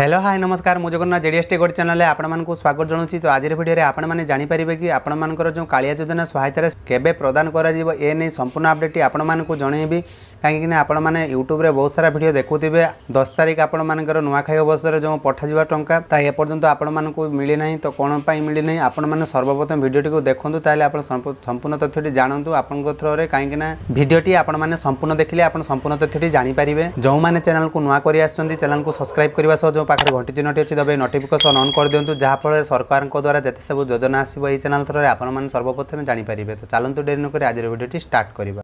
Hello hi नमस्कार मु Jagannath JDS tech Odia channel आपको स्वागत जनाऊँगी। तो आज भिडियो आपने जापर कि आपर जो कालिया योजना सहायता केवे प्रदान होने संपूर्ण अपडेट आपको जनइबी कहीं आपने यूट्यूब रे बहुत सारा भिडियो देखुवे। 10 तारीख आपर नुआखाई अवसर जो पठाजा टाँचा एपर्तंत आपको मिलना तो कौन मिलना आपने सर्वप्रथम भिडियो को देखूँ ताल आप संपूर्ण तथ्यटी जानतु आपं थ्रो रे कहीं भिडियोटी आपने संपूर्ण देखिले आप संपूर्ण तथ्यटी जानीपारे। जो मैंने चैनल को नुआ कर चैनल को सब्सक्राइब करने सह जो पाखे घंटी चिन्हटी अच्छी तबे नोटिफिकेसन ऑन कर दिंतु जहाँफल सरकार द्वारा जिते सब योजना आसो यही चैनल थ्रो आपने सर्वप्रथम जानीपारे। तो चलतु डेरी नक आज भिडियोटी स्टार्ट करवा।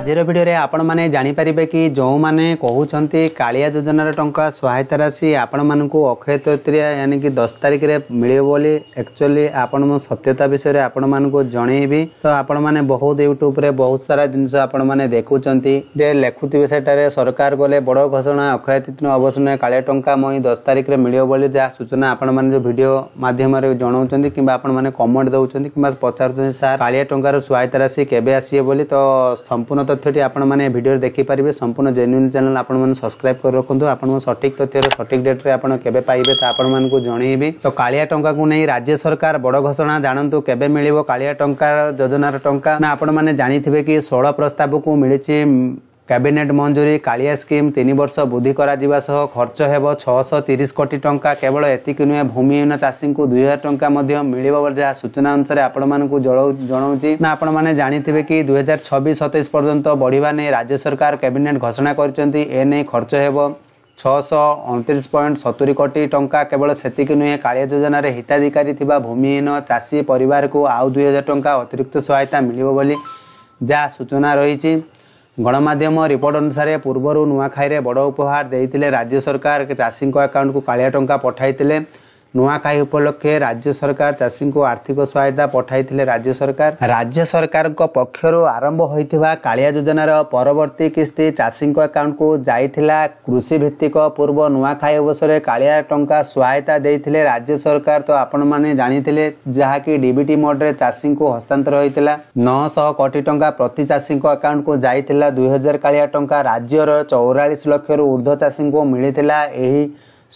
आजर भिडियो आपण मैंने जानीपारे कि जो मैंने कहते कालिया योजनार टंका सहायता राशि आपण मानक अक्षय तृतीया यानी कि 10 तारीख रे मिले बोली एक्चुअली आपण सत्यता विषय आपण मानक जनइबी। तो आपण माने बहुत यूट्यूब रे बहुत सारा जिनस आपण माने देखुचंती जे लेखुतिबे सेटारे सरकार गले बड़ घोषणा अक्षय तृतीया अवसर कालिया टंका मई 10 तारीख रे मिले बोली जा सूचना आपण माने जो भिडियो माध्यम रे जणाउचंती किबा आपण माने कमेंट दउचंती किबा पचारचंती सार कालिया टंकार सहायता राशि केबे आसीए बोली। तो संपूर्ण तथ्यटी आपने भिडियो देखिपारे। संपूर्ण जेन्युइन चैनल आपने सब्सक्राइब कर रखुद आप सठिक तथ्य सठिक डेट्रे आप पाइबे तो आपको जनइबी। तो कालिया टंका को नहीं राज्य सरकार बड़ घोषणा जानतु केबे मिलिबो कालिया टंका योजनार टंका ना आपने जानी थिबे कि 16 प्रस्ताव को मिली कैबिनेट मंजूरी कालिया स्कीम 3 वर्ष वृद्धि हो खर्च हो 630 कोटी टंका केवल एतिक नुहे भूमिहीन चाषी को 2000 टंका मिल जहाँ सूचना अनुसार आपको जनाऊँगी ना आपने जानी थे कि 2026-27 पर्यंत बढ़िया नहीं राज्य सरकार कैबिनेट घोषणा करचंती। एने खर्च हो 629.70 कोटी टंका केवल सेतिक नुहे कालिया योजनार हिताधिकारी थिबा भूमिहीन चाषी परिवार को आउ 2000 टंका अतिरिक्त सहायता मिल जहाँ सूचना रही। गणमाध्यम रिपोर्ट अनुसार पूर्वर नुआखाई बड़ उपहार देते राज्य सरकार चाषी अकाउंट को कालिया टंका पठाई नुआखाई उपलक्षे राज्य सरकार चाषी को आर्थिक सहायता पठाई राज्य सरकार पक्षर आरंभ होता कालिया योजनार परवर्ती किस्ती चाषी अकाउंट को जाइथिला। कृषि भित्तिक पूर्व नुआखाई अवसर कालिया टंका सहायता देते राज्य सरकार तो आपण माने जानिथिले जहाँकि डीबीटी मोड्रे चाषी को हस्तांतर होता 900 कोटी टंका प्रति चाषी अकाउंट को जाइथिला। 2000 कालिया टंका राज्यर 44 लक्ष ऊर्ध्व चाषी को मिलता। यही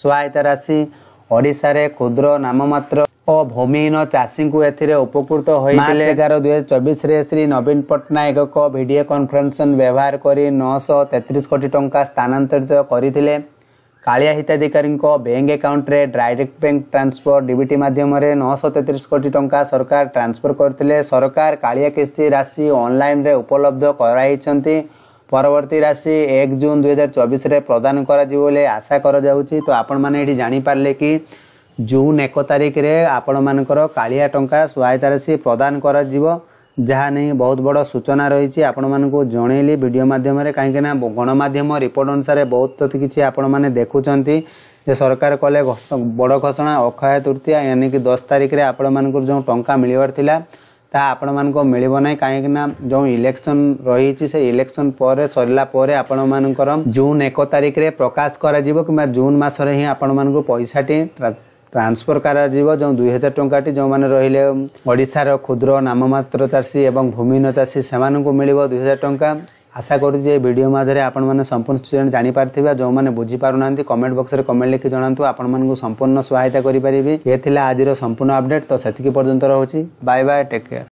सहायता राशि ओडिशा रे क्षुद्र नाममात्र और भूमिहीन चाषी को उपकृत होते। 11/2024 रे श्री नवीन पट्टनायक को वीडियो कॉन्फ्रेंस व्यवहार करी 933 कोटी टंका स्थानांतरित करते। कालिया हिताधिकारी बैंक अकाउंट रे डायरेक्ट बैंक ट्रांसफर डीबीटी माध्यम 933 कोटी टंका सरकार ट्रांसफर करते। सरकार कालिया किस्ती राशि ऑनलाइन रे उपलब्ध कराई परवर्ती राशि 1 जून 2024 प्रदान कर आशा कर। तो आपण मैंने जानीपारे कि जून 1 तारीख रे आपण मानकर कालिया टंका सहायता राशि प्रदान कर जहाँ नहीं बहुत बड़ सूचना रही आपण मानकु जनइली वीडियो माध्यम रे कहीं गणमाध्यम रिपोर्ट अनुसार बहुत तो किसी आपण माने देखुचंती जे सरकार कले बड़ घोषणा अक्षय तृतीया यानी कि 10 तारीख रे आपण मानकु जो टंका मिलवार आपण मानको मिलिबो नै कहीं जो इलेक्शन रही से इलेक्शन पर सरला आपण मानकर जून 1 तारीख रे प्रकाश करा जीवो कि जून मास रे ही आपण मानको पैसा टी ट्रांसफर करा जीवो जो 2000 टंका टी जो माने रहिले ओडिसा रो क्षुद्र नाममात्र चाषी एवं भूमिहीन चाषी से मानको मिलिबो 2000 टंका। आशा करूँ ये वीडियो माध्यम आपण माने संपूर्ण स्टूडेंट जानी पारथिबा। जो माने बुझी पारुनांती कमेंट बॉक्स रे कमेंट लिखि जणांतु आपण मानकु संपूर्ण सहायता करि परिबे। ये थिला आजिरो संपूर्ण अपडेट। तो सेतिकि पर्यंत रहउची। Bye bye, take care.